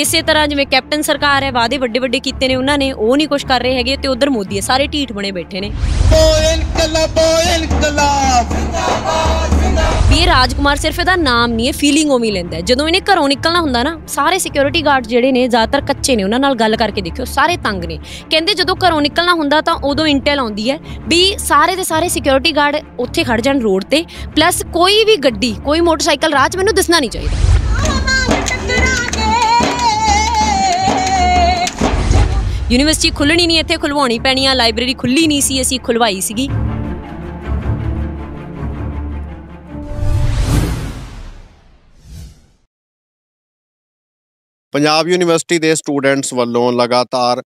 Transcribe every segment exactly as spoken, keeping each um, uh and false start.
इस तरह जिवें कैप्टन सरकार है वादे वड्डे वड्डे कीते ने उन्होंने वो नहीं कुछ कर रहे हैगे ते उधर मोदी है सारे ढीठ बने बैठे ने। ये राजकुमार सिर्फ इहदा नाम नहीं है, फीलिंग ओवी लैंदा है। जदों इहने घरों निकलना हुंदा ना, सारे सिक्योरिटी गार्ड जिहड़े ने ज़्यादातर कच्चे ने, उन्हां नाल गल करके देखियो, सारे तंग ने। कहिंदे जदों घरों निकलना हुंदा तां उदों इंटेल आउंदी है भी सारे दे सारे सिक्योरिटी गार्ड उत्थे खड़ जाण रोड ते, प्लस कोई भी गड्डी कोई मोटरसाइकिल राह च मैनूं दिसणा नहीं चाहीदा। यूनिवर्सिटी खुलनी नहीं, इत्थे खुलवानी पैनी आ। लाइब्रेरी खुली नहीं सी, असीं खुलवाई सीगी। पंजाब यूनिवर्सिटी के स्टूडेंट्स वालों लगातार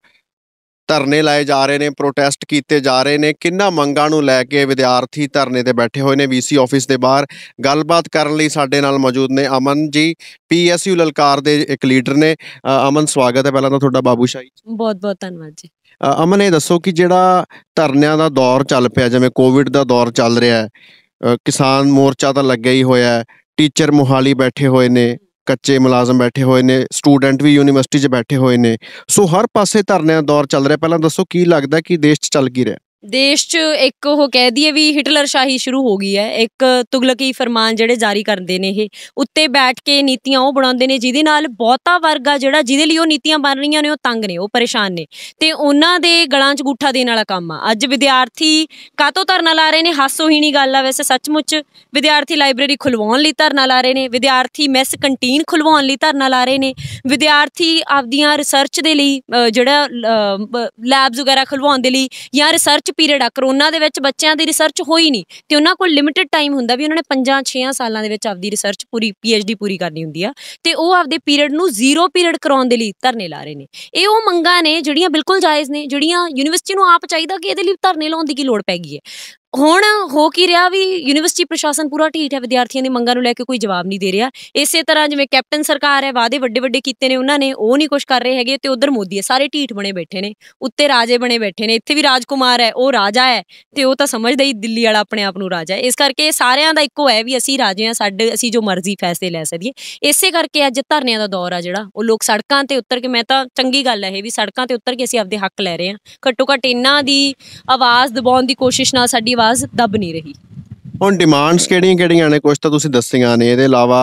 धरने लाए जा रहे हैं, प्रोटेस्ट किए जा रहे हैं। किन्ना मंगां नूं लै के विद्यार्थी धरने ते बैठे हुए हैं। वी सी ऑफिस के बाहर गलबात करने लई साडे नाल मौजूद ने Aman ji, P S U Lalkaar के एक लीडर ने। अमन, स्वागत है पहला तो तुहाडा बाबूशाही। बहुत बहुत धन्यवाद जी। अमन, ये दसो कि जिहड़ा धरनों का दौर चल पिया, जिवें कोविड का दौर चल रहा है, किसान मोर्चा तो लगे ही होया, टीचर मोहाली बैठे हुए ने, कच्चे मुलाजम बैठे हुए ने, स्टूडेंट भी यूनिवर्सिटी च बैठे हुए ने, सो हर पासे धरने दौर चल रहा। पहला दसो की लगता कि देश च चल की रहा? देश च एक हो कह दिए भी हिटलरशाही शुरू हो गई है। एक तुगलकी फरमान जिहड़े जारी करते हैं, ये उत्ते बैठ के नीतियां वो बनाते हैं जिहदे नाल बहुता वर्ग आ जिहड़ा जिहदे लई ओह नीतियां बन रही ने, ओह तंग ने, ओह परेशान ने, ते उन्हां दे गलां च गुठा देने वाला काम आ। अज विद्यार्थी काहतों धरना ला रहे हैं, हासोहीणी गल आ। वैसे सचमुच विद्यार्थी लाइब्रेरी खुलवाउण लई धरना ला रहे हैं, विद्यार्थी मैस कंटीन खुलवाउण लई धरना ला रहे हैं, विद्यार्थी आपदियां रिसर्च दे लई जिहड़ा लैब्स वगैरह खुलवाउण दे लई या रिसर्च पीरियड आ। करोना दे विच बच्चों की रिसर्च होई नहीं तो उन्होंने कोल लिमिटेड टाइम हुंदा भी उन्होंने पंजां छेआं सालों दे विच आपदी रिसर्च पूरी पी एच डी पूरी करनी हुंदी आ, ते ओह आपदे पीरियड नूं जीरो पीरियड कराउण दे लई धरने ला रहे ने। इह ओह मंगां ने जिहड़ियां बिल्कुल जायज़ ने, जिहड़ियां यूनिवर्सिटी नूं आप चाहीदा कि इहदे लई धरने लाउण दी की लोड़ पै गई है। हुण हो की रहा भी यूनिवर्सिटी प्रशासन पूरा ढीठ है, विद्यार्थियों की मंगां नूं लैके कोई जवाब नहीं दे रहा। इस तरह जिवें कैप्टन सरकार है वादे वड्डे वड्डे कीते ने उन्होंने वो नहीं कुछ कर रहे हैगे, तो उधर मोदी है सारे ढीठ बने बैठे ने, उत्ते राजे बने बैठे ने। इत्थे भी राजकुमार है, वो राजा है तो वो तो समझदा ही दिल्ली वाला अपने आप नूं राजा है। इस करके सारियां दा इक्को है भी असीं राजे हां, साडे असीं जो मर्जी फैसले लै सकीए। इसे करके अज धरनियां दा दौर आ जिहड़ा वो लोग सड़कां ते उतर के, मैं तां चंगी गल है भी सड़कां ते उतर के असीं आपदे हक लै रहे हां। घट्टो घट इन्हां दी आवाज़ दबाउण दी कोशिश नाल साडी आवाज़ दब नहीं रही। ਹੁਣ डिमांड्स ਕਿਹੜੀਆਂ-ਕਿਹੜੀਆਂ ਨੇ, ਕੁਝ ਤਾਂ ਤੁਸੀਂ ਦੱਸੀਆਂ ਨੇ। ਇਹਦੇ ਇਲਾਵਾ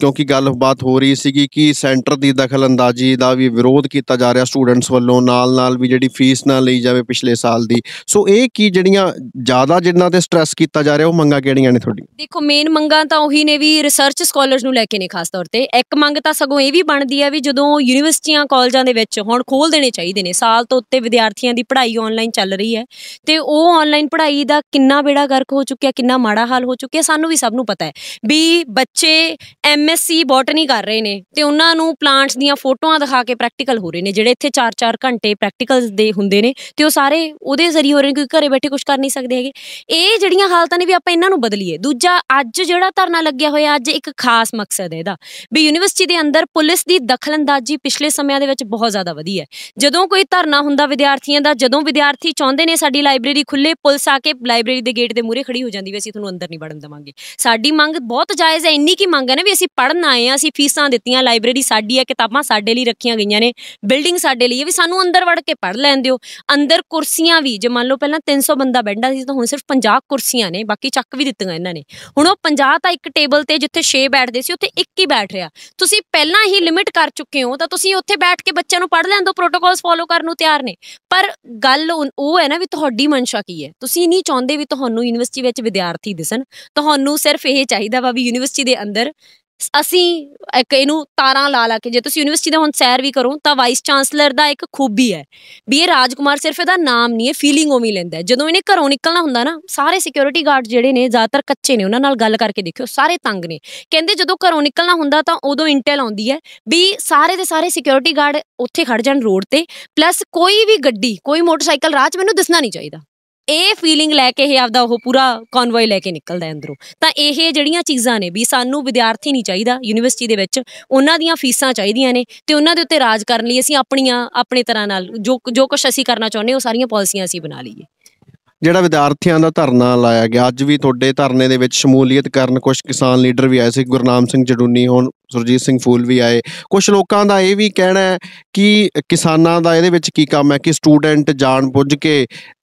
ਕਿਉਂਕਿ ਗੱਲਬਾਤ ਹੋ ਰਹੀ ਸੀਗੀ ਕਿ ਸੈਂਟਰ ਦੀ ਦਖਲਅੰਦਾਜ਼ੀ ਦਾ ਵੀ ਵਿਰੋਧ ਕੀਤਾ ਜਾ ਰਿਹਾ ਸਟੂਡੈਂਟਸ ਵੱਲੋਂ, ਨਾਲ-ਨਾਲ ਵੀ ਜਿਹੜੀ ਫੀਸ ਨਾ ਲਈ ਜਾਵੇ ਪਿਛਲੇ ਸਾਲ ਦੀ, ਸੋ ਇਹ ਕੀ ਜਿਹੜੀਆਂ ਜ਼ਿਆਦਾ ਜਿੰਨਾਂ ਤੇ ਸਟ੍ਰੈਸ ਕੀਤਾ ਜਾ ਰਿਹਾ ਉਹ ਮੰਗਾਂ ਕਿਹੜੀਆਂ ਨੇ ਤੁਹਾਡੀਆਂ? ਦੇਖੋ, ਮੇਨ ਮੰਗਾਂ ਤਾਂ ਉਹੀ ਨੇ ਵੀ ਰਿਸਰਚ ਸਕਾਲਰਸ ਨੂੰ ਲੈ ਕੇ ਨੇ। ਖਾਸ ਤੌਰ ਤੇ ਇੱਕ ਮੰਗ ਤਾਂ ਸਗੋਂ ਇਹ ਵੀ ਬਣਦੀ ਆ ਵੀ ਜਦੋਂ ਯੂਨੀਵਰਸਿਟੀਆਂ ਕਾਲਜਾਂ ਦੇ ਵਿੱਚ ਹੁਣ ਖੋਲ ਦੇਣੇ ਚਾਹੀਦੇ ਨੇ, ਸਾਲ ਤੋਂ ਉੱਤੇ ਵਿਦਿਆਰਥੀਆਂ ਦੀ ਪੜ੍ਹਾਈ ਆਨਲਾਈਨ ਚੱਲ ਰਹੀ ਹੈ ਤੇ ਉਹ ਆਨਲਾਈਨ ਪੜ੍ਹਾਈ ਦਾ ਕਿੰਨਾ ਬੇੜਾ ਗਰਕ ਹੋ ਚੁੱਕਿਆ, ਕਿੰਨਾ माड़ा हाल हो चुके। सानू भी सबनों पता है भी बच्चे एम एस सी बॉटनी कर रहे हैं तो उन्होंने प्लांट्स दियाँ फोटोआं दिखा के प्रैक्टिकल हो रहे हैं, जिहड़े इत्थे चार चार घंटे प्रैक्टिकल दे हुंदे ने ते वो सारे उहदे जरिए हो रहे हैं क्योंकि घरे बैठे कुछ कर नहीं सकते हैगे। ये जिहड़ियां हालतां ने भी आपां इन्हां नूं बदलीए। दूजा अज जिहड़ा धरना लग्गिया होया, अज एक खास मकसद है इहदा भी यूनिवर्सिटी दे अंदर पुलिस दी दखलअंदाजी पिछले समियां दे विच बहुत ज़्यादा वधी है। जदों कोई धरना हुंदा विद्यार्थियों दा, जदों विद्यार्थी चाहुंदे ने साडी लाइब्रेरी खुल्ले, पुलिस आके लाइब्रेरी दे गेट दे मूहरे खड़ी हो जांदी है, असीं तुहानूं अंदर नहीं वड़न देवांगे। साडी मंग बहुत जायज़ है, इन्नी की मंग है ना भी असीं पढ़न आए हां, असीं फीसां दित्तियां, लाइब्रेरी साडी है, किताबां साडे लई रखीआं गईआं ने, बिल्डिंग साडे लई है, भी सानूं अंदर वड़ के पढ़ लैण दिओ। अंदर कुर्सियां भी जे मान लो पहलां तीन सौ बंदा बैठदा सी तां हुण सिर्फ पचास कुर्सियां ने, बाकी चक भी दित्तियां इन्हां ने। हुण ओह पचास तां इक टेबल ते जित्थे छे बैठदे सी उत्थे इक ही बैठ रिहा। तुसीं पहिलां ही लिमिट कर चुके हो तां तुसीं उत्थे बैठ के बच्चेयां नूं पढ़ लैण दिओ, प्रोटोकॉल्स फॉलो करन नूं तैयार ने। पर गल ओह है ना भी तुहाडी मंशा की है, तुसीं नहीं चाहुंदे भी तुहानूं यूनिवर्सिटी विच विद्यार्थी दिसन, तुहानूं सिर्फ यह चाहिदा वा भी यूनिवर्सिटी दे अंदर असीं एक इहनूं तारां ला ला के। जे तुसीं यूनिवर्सिटी दा हुण सैर भी करो तां वाइस चांसलर दा एक खूबी है भी ये राजकुमार सिर्फ इहदा नाम नहीं है, फीलिंग ओवी लैंदा है। जदों इहने घरों निकलना हुंदा ना, सारे सिक्योरिटी गार्ड जिहड़े ने ज़्यादातर कच्चे ने, उन्हां नाल गल करके देखियो, सारे तंग ने। कहिंदे जदों घरों निकलना हुंदा तां उदों इंटेल आउंदी है भी सारे दे सारे सिक्योरिटी गार्ड उत्थे खड़ जाण रोड ते, प्लस कोई भी गड्डी कोई मोटरसाइकिल राह च मैनूं दिसणा नहीं चाहीदा। ਇਹ ਫੀਲਿੰਗ ਲੈ ਕੇ ਇਹ ਆਪਦਾ ਉਹ ਪੂਰਾ ਕਨਵੋਏ ਲੈ ਕੇ ਨਿਕਲਦਾ ਅੰਦਰੋਂ। ਤਾਂ ਇਹ ਜਿਹੜੀਆਂ ਚੀਜ਼ਾਂ ਨੇ ਵੀ ਸਾਨੂੰ ਵਿਦਿਆਰਥੀ ਨਹੀਂ ਚਾਹੀਦਾ ਯੂਨੀਵਰਸਿਟੀ ਦੇ ਵਿੱਚ, ਉਹਨਾਂ ਦੀਆਂ ਫੀਸਾਂ ਚਾਹੀਦੀਆਂ ਨੇ ਤੇ ਉਹਨਾਂ ਦੇ ਉੱਤੇ ਰਾਜ ਕਰਨ ਲਈ ਅਸੀਂ ਆਪਣੀਆਂ ਆਪਣੇ ਤਰ੍ਹਾਂ ਨਾਲ ਜੋ ਜੋ ਕੁਛ ਅਸੀਂ ਕਰਨਾ ਚਾਹੁੰਦੇ ਉਹ ਸਾਰੀਆਂ ਪਾਲਿਸੀਆਂ ਅਸੀਂ ਬਣਾ ਲਈਏ। ਜਿਹੜਾ ਵਿਦਿਆਰਥੀਆਂ ਦਾ ਧਰਨਾ ਲਾਇਆ ਗਿਆ, ਅੱਜ ਵੀ ਤੁਹਾਡੇ ਧਰਨੇ ਦੇ ਵਿੱਚ ਸ਼ਮੂਲੀਅਤ ਕਰਨ ਕੁਝ ਕਿਸਾਨ ਲੀਡਰ ਵੀ ਆਏ ਸੀ, ਗੁਰਨਾਮ ਸਿੰਘ ਜਡੂਨੀ, ਹੁਣ सुरजीत सिंह फूल भी आए। कुछ लोगों का यह भी कहना है कि किसानों का ये की काम है कि स्टूडेंट जान बुझ के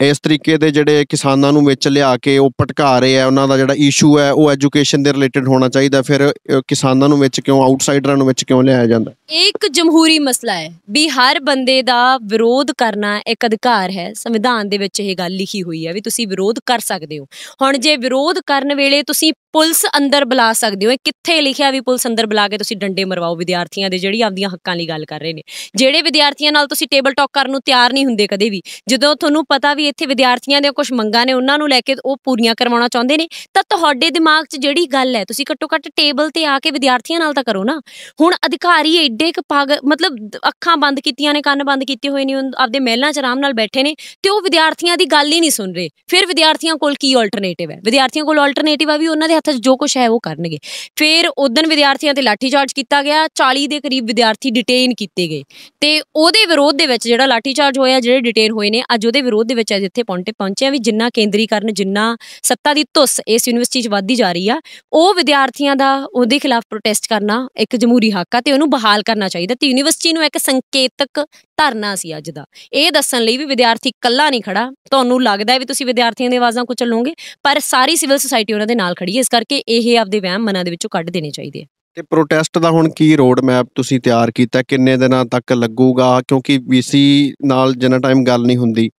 इस तरीके के जोड़े किसानों विच लिया के वो भटका रहे हैं, उन्होंने जोड़ा इशू है वो एजुकेशन के रिलेटिड होना चाहिए, फिर किसानों विच क्यों आउटसाइडरों विच क्यों लिया जाता है। एक जमहूरी मसला है भी हर बंदे का विरोध करना एक अधिकार है, संविधान के विच यह गल लिखी हुई है भी तुसीं विरोध कर सकते हो। हुण जे विरोध करन वेले तुसीं पुलिस अंदर बुला सकते हो, ये कित्थे लिखिया भी पुलिस अंदर बुला के तुसीं डंडे मरवाओ विद्यार्थियों के जिहड़ी आपदियां हक्कां ली गल कर रहे ने, जिहड़े विद्यार्थियों नाल तुसीं टेबल टॉक करन नूं तैयार नहीं हुंदे कदे भी, जदों तुहानूं पता भी इत्थे विद्यार्थियों दे कुछ मंगां ने उन्हां नूं लैके ओह पूरीआं करवाउणा चाहुंदे ने, तां तुहाडे दिमाग 'च जिहड़ी गल है तुसीं घट्टो घट्ट टेबल ते आ के विद्यार्थियों नाल तां करो ना। हुण अधिकारी एडे क पाग मतलब अक्खां बंद कीतीआं ने, कंन बंद कीते होए ने, आपदे महलां 'च आराम नाल बैठे ने ते ओह विद्यार्थियों की गल ही नहीं सुन रहे। फिर विद्यार्थियों कोल की ऑल्टरनेटिव है? विद्यार्थियों कोल ऑल्टरनेटिव है भी उन्हां दे हत्थ 'च जो कुछ है वो करनगे। फिर उदन विद्यार्थियों ते लाठीचार्ज किया गया, चालीस के करीब विद्यार्थी डिटेन किए गए ते उहदे विरोध दे विच जिहड़ा लाठीचार्ज होया, जिहड़े डिटेन होए ने, अज उहदे विरोध दे विच जिथे पहुंचे पहुंचे भी जिन्ना केंद्रीकरण, जिन्ना सत्ता की धुस इस यूनिवर्सिटी 'च वधदी जा रही आ, उह विद्यार्थियों का उहदे खिलाफ प्रोटेस्ट करना एक जमहूरी हक आ ते उहनूं बहाल करना चाहिए ते यूनिवर्सिटी नूं एक संकेतक धरना सी अज दा, इह दस्सण लई भी विद्यार्थी कल्ला नहीं खड़ा। तुहानूं लगदा है भी तुसीं विद्यार्थियों दी आवाज़ां कुचलोगे पर सारी सिविल सोसाइटी उन्हां दे नाल खड़ी है, इस करके इह आपदे वहम मनां दे विचों कढ देने चाहिदे है। ते प्रोटेस्ट दा हुण की रोड मैप तुसीं तैयार कीता, किन्ने दिनां तक लगूगा? क्योंकि वीसी नाल जिन्ना टाइम गल नहीं हुंदी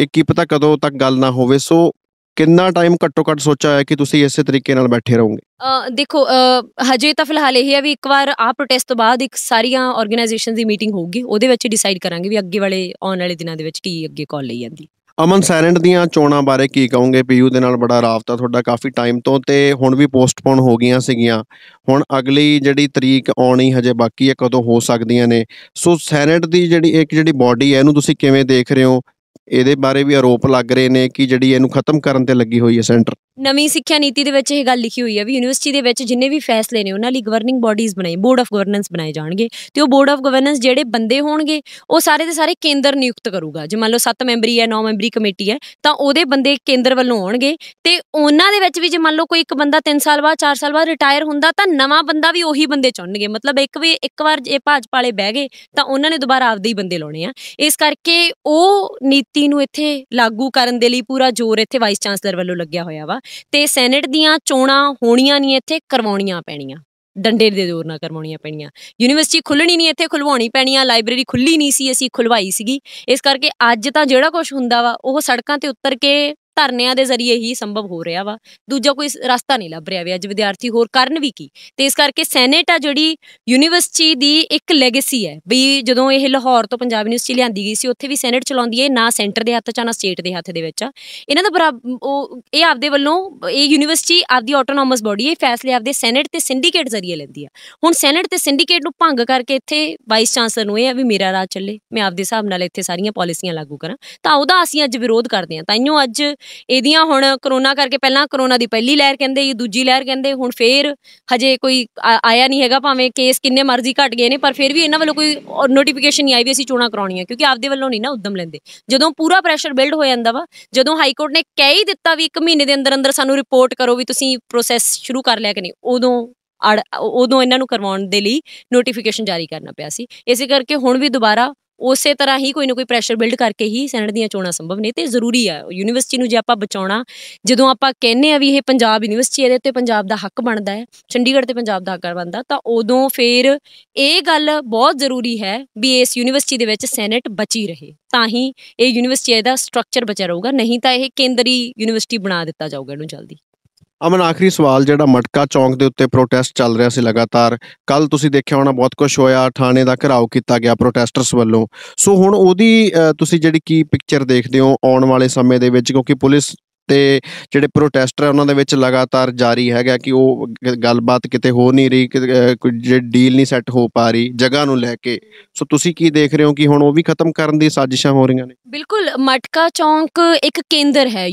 इह की पता कदों तक गल ना होवे, सो कितना टाइम घट्टो घट्ट सोचा है कि तुसीं इस तरीके नाल बैठे रहोगे? आ, देखो हजे तो फिलहाल यही है भी एक बार आ प्रोटेस्ट तो बाद एक सारिया ऑर्गेनाइजेशन की मीटिंग होगी, वो डिसाइड करांगे भी अगे वाले आने वाले दिनों के की अगे कॉल लई जांदी। अमन सैरेंट दियां चोणां बारे की कहोगे? पी यू दे नाल बड़ा राबता तुहाडा काफ़ी टाइम तो, ते हुण भी पोस्टपोन हो गईयां सीगियां, हुण अगली जिहड़ी तरीक आउणी हजे बाकी है, कदों हो सकदियां ने? सो सैरेंट दी जिहड़ी एक जिहड़ी बॉडी है इहनूं तुसीं किवें देख रहे हो? ਇਹਦੇ ਬਾਰੇ ਵੀ ਆਰੋਪ ਲੱਗ ਰਹੇ ਨੇ ਕਿ ਜਿਹੜੀ ਇਹਨੂੰ ਖਤਮ ਕਰਨ ਤੇ ਲੱਗੀ ਹੋਈ ਹੈ ਸੈਂਟਰ। ਨਵੀਂ ਸਿੱਖਿਆ ਨੀਤੀ ਦੇ ਵਿੱਚ ਇਹ ਗੱਲ ਲਿਖੀ ਹੋਈ ਹੈ ਵੀ ਯੂਨੀਵਰਸਿਟੀ ਦੇ ਵਿੱਚ ਜਿੰਨੇ ਵੀ ਫੈਸਲੇ ਨੇ ਉਹਨਾਂ ਲਈ ਗਵਰਨਿੰਗ ਬਾਡੀਜ਼ ਬਣਾਏ, ਬੋਰਡ ਆਫ ਗਵਰਨੈਂਸ ਬਣਾਏ ਜਾਣਗੇ ਤੇ ਉਹ ਬੋਰਡ ਆਫ ਗਵਰਨੈਂਸ ਜਿਹੜੇ ਬੰਦੇ ਹੋਣਗੇ ਉਹ ਸਾਰੇ ਦੇ ਸਾਰੇ ਕੇਂਦਰ ਨਿਯੁਕਤ ਕਰੂਗਾ। ਜੇ ਮੰਨ ਲਓ ਸੱਤ ਮੈਂਬਰੀ ਹੈ, ਨੌ ਮੈਂਬਰੀ ਕਮੇਟੀ ਹੈ ਤਾਂ ਉਹਦੇ ਬੰਦੇ ਕੇਂਦਰ ਵੱਲੋਂ ਆਉਣਗੇ ਤੇ ਉਹਨਾਂ ਦੇ ਵਿੱਚ ਵੀ ਜੇ ਮੰਨ ਲਓ ਕੋਈ ਇੱਕ ਬੰਦਾ ਤਿੰਨ ਸਾਲ ਬਾਅਦ ਚਾਰ ਸਾਲ ਬਾਅਦ ਰਿਟਾਇਰ ਹੁੰਦਾ ਤਾਂ ਨਵਾਂ ਬੰਦਾ ਵੀ ਉਹੀ ਬੰਦੇ ਚੁਣਨਗੇ। ਮਤਲਬ ਇੱਕ ਵੀ ਇੱਕ ਵਾਰ ਜੇ ਭਾਜਪਾ ਵਾਲੇ ਬਹਿ ਗਏ ਤਾਂ ਉਹਨਾਂ ਨੇ ਦੁਬਾਰਾ ਆਪਦੇ ਹੀ ਬੰਦੇ ਲਾਉਣੇ ਆ। ਇਸ ਕਰਕੇ ਉਹ ਨੀਤੀ ਨੂੰ ਇੱਥੇ ਲਾਗੂ ਕਰਨ ਦੇ ਲਈ ਪੂਰਾ ਜ਼ੋਰ ਇੱਥੇ ਵਾਈਸ ਚਾਂਸਲਰ ਵੱਲੋਂ ਲੱਗਿਆ ਹੋਇਆ ਵਾ ਤੇ ਸੈਨੇਟ ਦੀਆਂ ਚੋਣਾਂ ਹੋਣੀਆਂ ਨਹੀਂ, ਇੱਥੇ ਕਰਵਾਉਣੀਆਂ ਪੈਣੀਆਂ, ਡੰਡੇ ਦੇ ਜ਼ੋਰ ਨਾਲ ਕਰਵਾਉਣੀਆਂ ਪੈਣੀਆਂ। ਯੂਨੀਵਰਸਿਟੀ ਖੁੱਲਣੀ ਨਹੀਂ, ਇੱਥੇ ਖੁਲਵਾਉਣੀ ਪੈਣੀ ਆ। ਲਾਇਬ੍ਰੇਰੀ ਖੁੱਲੀ ਨਹੀਂ ਸੀ, ਅਸੀਂ ਖੁਲਵਾਈ ਸੀਗੀ। ਇਸ ਕਰਕੇ ਅੱਜ ਤਾਂ ਜਿਹੜਾ ਕੁਛ ਹੁੰਦਾ ਵਾ ਉਹ ਸੜਕਾਂ ਤੇ ਉਤਰ ਕੇ ਧਰਨਿਆਂ ਦੇ ਜ਼ਰੀਏ ਹੀ ਸੰਭਵ ਹੋ ਰਿਹਾ ਵਾ, ਦੂਜਾ ਕੋਈ ਰਸਤਾ ਨਹੀਂ ਲੱਭ ਰਿਹਾ ਵੀ ਅੱਜ ਵਿਦਿਆਰਥੀ ਹੋਰ ਕਰਨ ਵੀ ਕੀ। ਤੇ ਇਸ ਕਰਕੇ ਸੈਨੇਟ ਆ ਜਿਹੜੀ ਯੂਨੀਵਰਸਿਟੀ ਦੀ ਇੱਕ ਲੈਗੇਸੀ ਹੈ ਵੀ ਜਦੋਂ ਇਹ ਲਾਹੌਰ ਤੋਂ ਪੰਜਾਬ ਯੂਨੀਵਰਸਿਟੀ ਲਿਆਂਦੀ ਗਈ ਸੀ ਉੱਥੇ ਵੀ ਸੈਨੇਟ ਚਲਾਉਂਦੀ ਹੈ, ਨਾ ਸੈਂਟਰ ਦੇ ਹੱਥ 'ਚ ਨਾ ਸਟੇਟ ਦੇ ਹੱਥ ਦੇ ਵਿੱਚ ਆ। ਇਹਨਾਂ ਦਾ ਬਰਾਬਰ ਉਹ ਇਹ ਆਪਦੇ ਵੱਲੋਂ ਇਹ ਯੂਨੀਵਰਸਿਟੀ ਆਪਦੀ ਆਟੋਨੋਮਸ ਬੋਡੀ ਇਹ ਫੈਸਲੇ ਆਪਦੇ ਸੈਨੇਟ ਤੇ ਸਿੰਡੀਕੇਟ ਜ਼ਰੀਏ ਲੈਂਦੀ ਆ। ਹੁਣ ਸੈਨੇਟ ਤੇ ਸਿੰਡੀਕੇਟ ਨੂੰ ਭੰਗ ਕਰਕੇ ਇੱਥੇ ਵਾਈਸ ਚਾਂਸਲਰ ਨੂੰ ਇਹ ਆ ਵੀ ਮੇਰਾ ਰਾਜ ਚੱਲੇ, ਮੈਂ ਆਪਦੇ ਹਿਸਾਬ ਨਾਲ ਇੱਥੇ ਸਾਰੀਆਂ ਪੋਲਿਸੀਆਂ ਲਾਗੂ ਕਰਾਂ, ਤਾਂ ਉਹਦਾ ਅਸੀਂ ਅੱਜ ਵਿਰੋਧ ਕਰਦੇ ਹਾਂ। ਤਾਂਈਓ ਅੱਜ ਇਹਦੀਆਂ ਹੁਣ ਕਰੋਨਾ ਕਰਕੇ ਪਹਿਲਾਂ ਕਰੋਨਾ ਦੀ ਪਹਿਲੀ ਲਹਿਰ ਕਹਿੰਦੇ, ਦੂਜੀ ਲਹਿਰ ਕਹਿੰਦੇ, ਹੁਣ ਫੇਰ ਹਜੇ ਕੋਈ ਆਇਆ ਨਹੀਂ ਹੈਗਾ, ਭਾਵੇਂ ਕੇਸ ਕਿੰਨੇ ਮਰਜ਼ੀ ਘੱਟ ਗਏ ਨੇ ਪਰ ਫਿਰ ਵੀ ਇਹਨਾਂ ਵੱਲੋਂ ਕੋਈ ਨੋਟੀਫਿਕੇਸ਼ਨ ਨਹੀਂ ਆਈ ਵੀ ਅਸੀਂ ਚੋਣਾਂ ਕਰਾਉਣੀਆਂ, ਕਿਉਂਕਿ ਆਪਦੇ ਵੱਲੋਂ ਨਹੀਂ ਨਾ ਉੱਦਮ ਲੈਂਦੇ। ਜਦੋਂ ਪੂਰਾ ਪ੍ਰੈਸ਼ਰ ਬਿਲਡ ਹੋ ਜਾਂਦਾ ਵਾ, ਜਦੋਂ ਹਾਈ ਕੋਰਟ ਨੇ ਕਹਿ ਹੀ ਦਿੱਤਾ ਵੀ ਇੱਕ ਮਹੀਨੇ ਦੇ ਅੰਦਰ ਅੰਦਰ ਸਾਨੂੰ ਰਿਪੋਰਟ ਕਰੋ ਵੀ ਤੁਸੀਂ ਪ੍ਰੋਸੈਸ ਸ਼ੁਰੂ ਕਰ ਲਿਆ ਕਿ ਨਹੀਂ, ਉਦੋਂ ਅੜ ਉਦੋਂ ਇਹਨਾਂ ਨੂੰ ਕਰਵਾਉਣ ਦੇ ਲਈ ਨੋਟੀਫਿਕੇਸ਼ਨ ਜਾਰੀ ਕਰਨਾ ਪਿਆ ਸੀ। ਇਸੇ ਕਰਕੇ ਹੁਣ ਵੀ ਦੁਬਾਰਾ ਉਸੇ ਤਰ੍ਹਾਂ ही कोई ना कोई प्रेशर बिल्ड करके ही सैनेट ਦੀਆਂ ਚੋਣਾਂ संभव ने तो जरूरी है। यूनिवर्सिटी ਨੂੰ ਜੇ ਆਪਾਂ ਬਚਾਉਣਾ, ਜਦੋਂ ਆਪਾਂ ਕਹਿੰਦੇ ਆ ਵੀ ਇਹ पंजाब यूनिवर्सिटी ਇਹਦੇ ਉੱਤੇ पंजाब का हक बनता है, चंडीगढ़ ਤੇ पंजाब का हक बनता, तो ਉਦੋਂ फिर ਇਹ ਗੱਲ बहुत जरूरी है भी इस यूनिवर्सिटी ਦੇ ਵਿੱਚ ਸੈਨੇਟ बची रहे, ਤਾਂ ही ਇਹ यूनिवर्सिटी ਇਹਦਾ स्ट्रक्चर बचा ਰਹੂਗਾ, नहीं तो यह केंद्री यूनिवर्सिटी बना ਦਿੱਤਾ ਜਾਊਗਾ ਇਹਨੂੰ जल्दी। ਅਮਨ, ਆਖਰੀ ਸਵਾਲ, ਜਿਹੜਾ ਮਟਕਾ ਚੌਂਕ ਦੇ ਉੱਤੇ ਪ੍ਰੋਟੈਸਟ ਚੱਲ ਰਿਹਾ ਸੀ ਲਗਾਤਾਰ, ਕੱਲ ਤੁਸੀਂ ਦੇਖਿਆ ਹੋਣਾ ਬਹੁਤ ਕੁਝ ਹੋਇਆ, ਥਾਣੇ ਦਾ ਘਿਰਾਓ ਕੀਤਾ ਗਿਆ ਪ੍ਰੋਟੈਸਟਰਸ ਵੱਲੋਂ, ਸੋ ਹੁਣ ਉਹਦੀ ਤੁਸੀਂ ਜਿਹੜੀ ਕੀ ਪਿਕਚਰ ਦੇਖਦੇ ਹੋ ਆਉਣ ਵਾਲੇ ਸਮੇਂ ਦੇ ਵਿੱਚ? ਕਿਉਂਕਿ ਪੁਲਿਸ ਤੇ ਜਿਹੜੇ ਪ੍ਰੋਟੈਸਟਰ ਉਹਨਾਂ ਦੇ ਵਿੱਚ ਲਗਾਤਾਰ ਜਾਰੀ ਹੈਗਾ ਕਿ ਉਹ ਗੱਲਬਾਤ ਕਿਤੇ ਹੋ ਨਹੀਂ ਰਹੀ, ਕੋਈ ਡੀਲ ਨਹੀਂ ਸੈੱਟ ਹੋ ਪਾ ਰਹੀ ਜਗ੍ਹਾ ਨੂੰ ਲੈ ਕੇ, ਸੋ ਤੁਸੀਂ ਕੀ ਦੇਖ ਰਹੇ ਹੋ ਕਿ ਹੁਣ ਉਹ ਵੀ ਖਤਮ ਕਰਨ ਦੀ ਸਾਜ਼ਿਸ਼ਾਂ ਹੋ ਰਹੀਆਂ ਨੇ? ਬਿਲਕੁਲ, ਮਟਕਾ ਚੌਂਕ ਇੱਕ ਕੇਂਦਰ ਹੈ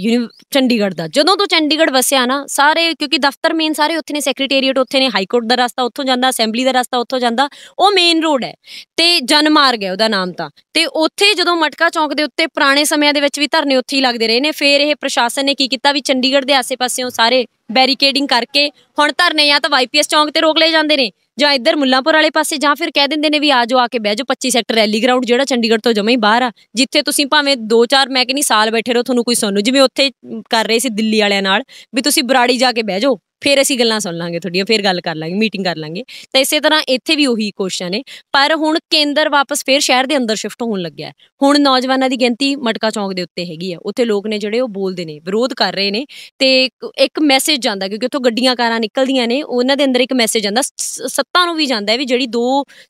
ਚੰਡੀਗੜ੍ਹ ਦਾ। ਜਦੋਂ ਤੋਂ ਚੰਡੀਗੜ੍ਹ ਵਸਿਆ ਨਾ, ਸਾਰੇ ਕਿਉਂਕਿ ਦਫ਼ਤਰ ਮੇਨ ਸਾਰੇ ਉੱਥੇ ਨੇ, ਸੈਕਟਰੀਏਟ ਉੱਥੇ ਨੇ, ਹਾਈ ਕੋਰਟ ਦਾ ਰਸਤਾ ਉੱਥੋਂ ਜਾਂਦਾ, ਅਸੈਂਬਲੀ ਦਾ ਰਸਤਾ ਉੱਥੋਂ ਜਾਂਦਾ, ਉਹ ਮੇਨ ਰੋਡ ਹੈ ਤੇ ਜਨਮਾਰਗ ਹੈ ਉਹਦਾ ਨਾਮ ਤਾਂ। ਤੇ ਉੱਥੇ ਜਦੋਂ ਮਟਕਾ ਚੌਂਕ ਦੇ ਉੱਤੇ ਪੁਰਾਣੇ ਸਮਿਆਂ ਦੇ ਵਿੱਚ ਵੀ ਧਰਨੇ ਉੱਥੇ ਹੀ ਲੱਗਦੇ ਰਹੇ ਨੇ, ਫਿਰ ਇਹ ਪ੍ਰਸ਼ਾਸਨ ਪ੍ਰਸ਼ਾਸਨ ਨੇ ਕੀ ਕੀਤਾ ਵੀ ਚੰਡੀਗੜ੍ਹ ਦੇ ਆਸੇ-ਪਾਸਿਓਂ ਸਾਰੇ ਬੈਰੀਕੇਡਿੰਗ ਕਰਕੇ ਹੁਣ ਧਰਨੇ ਜਾਂ ਤਾਂ ਵਾਈਪੀਐਸ ਚੌਂਕ ਤੇ ਰੋਕ ਲਏ ਜਾਂਦੇ ਨੇ ਜਾਂ ਇੱਧਰ ਮੁੱਲਾਂਪੁਰ ਵਾਲੇ ਪਾਸੇ ਜਾਂ ਫਿਰ ਕਹਿ ਦਿੰਦੇ ਨੇ ਵੀ ਆ ਜਾਓ ਆ ਕੇ ਬਹਿ ਜਾਓ ਪੱਚੀ ਸੈਕਟਰ ਰੈਲੀ ਗਰਾਊਂਡ ਜਿਹੜਾ ਚੰਡੀਗੜ੍ਹ ਤੋਂ ਜਮਾ ਹੀ ਬਾਹਰ ਆ, ਜਿੱਥੇ ਤੁਸੀਂ ਭਾਵੇਂ ਦੋ ਚਾਰ ਮੈਂ ਕਹਿੰਦੀ ਸਾਲ ਬੈਠੇ ਰਹੋ ਤੁਹਾਨੂੰ ਕੋਈ ਸੁਣੂ, ਜਿਵੇਂ ਉੱਥੇ ਕਰ ਰਹੇ ਸੀ ਦਿੱਲੀ ਵਾਲਿਆਂ ਨਾਲ ਵੀ ਤੁਸੀਂ ਬਰਾੜੀ ਜਾ ਕੇ ਬਹਿ ਜਾਓ फिर असी गल्लां सुन लांगे थोड़ियां, फिर गल कर लांगे, मीटिंग कर लांगे। तो इस तरह इत्थे भी उही कोशिशां ने, पर हुण केंद्र वापस फिर शहर के अंदर शिफ्ट होण लग्या। हुण नौजवानों की गिणती मटका चौंक दे उत्ते हैगी आ, उत्थे लोग ने जिहड़े ओह बोलदे ने, विरोध कर रहे ने ते एक मैसेज जांदा क्योंकि उत्थों गड्डियां कारां निकलदियां ने, उहनां दे अंदर एक मैसेज जांदा सत्ता नूं वी जांदा भी जिहड़ी दो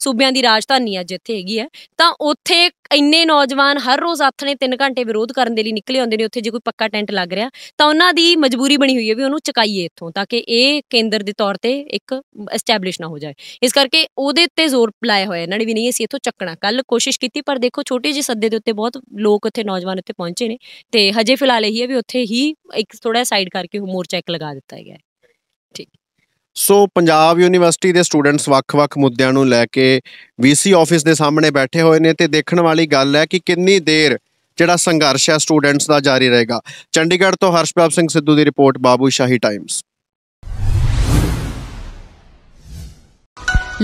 सूबियां दी राजधानी आ जिथे हैगी आ, तां उत्थे इन्ने नौजवान हर रोज़ आथने तीन घंटे विरोध करने के लिए निकले आते हैं। उत्थे जो कोई पक्का टेंट लग रहा तो उन्हों की मजबूरी बनी हुई है भी उन्होंने चुकाइए इत्थों ताकि ये केंद्र के तौर पर एक एस्टैबलिश ना हो जाए, इस करके उहदे उत्ते जोर लाया होया इन्होंने भी नहीं असीं इत्थों चकना। कल कोशिश की पर देखो छोटे जे सद्दे के उत्ते बहुत लोग उत्थे नौजवान उत्ते पहुंचे ने ते हजे फिलहाल यही है भी उत्थे ही एक थोड़ा साइड करके मोर्चा एक लगा दिता गया है। ठीक। सो पंजाब यूनीवर्सिटी के स्टूडेंट्स वख-वख मुद्दों नूं लैके वीसी ऑफिस के सामने बैठे हुए हैं तो देखने वाली गल है कि कितनी देर जिहड़ा संघर्ष है स्टूडेंट्स का जारी रहेगा। चंडीगढ़ तो हर्षप्राप सिंह सिद्धू की report, Babushahi times.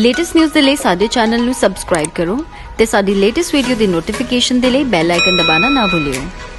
Latest news के लिए साडे चैनल नूं सबसक्राइब करो ते साडी लेटेस्ट वीडियो की नोटिफिकेशन के लिए बैल आइकन दबाना ना भूलियो।